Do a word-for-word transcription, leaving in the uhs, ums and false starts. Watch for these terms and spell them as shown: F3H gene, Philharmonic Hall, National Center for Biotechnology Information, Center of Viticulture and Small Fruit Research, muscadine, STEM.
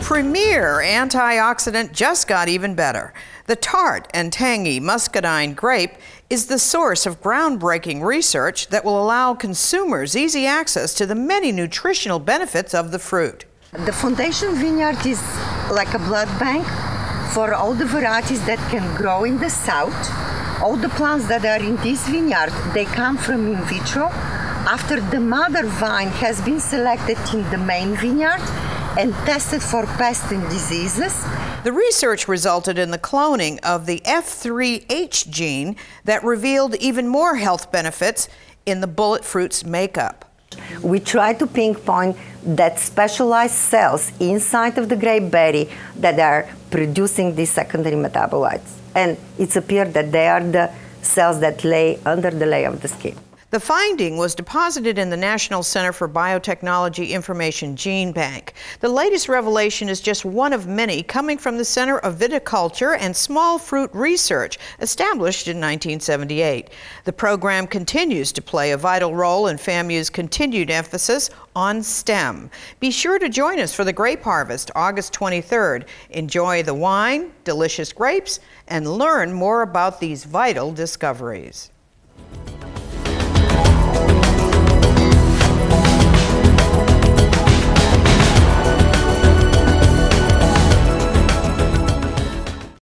premier antioxidant just got even better. The tart and tangy muscadine grape is the source of groundbreaking research that will allow consumers easy access to the many nutritional benefits of the fruit. The Foundation Vineyard is like a blood bank for all the varieties that can grow in the south. All the plants that are in this vineyard, they come from in vitro. After the mother vine has been selected in the main vineyard and tested for pests and diseases. The research resulted in the cloning of the F three H gene that revealed even more health benefits in the bullet fruit's makeup. We try to pinpoint that specialized cells inside of the grape berry that are producing these secondary metabolites. And it's appeared that they are the cells that lay under the layer of the skin. The finding was deposited in the National Center for Biotechnology Information Gene Bank. The latest revelation is just one of many coming from the Center of Viticulture and Small Fruit Research, established in nineteen seventy-eight. The program continues to play a vital role in FAMU's continued emphasis on STEM. Be sure to join us for the grape harvest, August twenty-third. Enjoy the wine, delicious grapes, and learn more about these vital discoveries.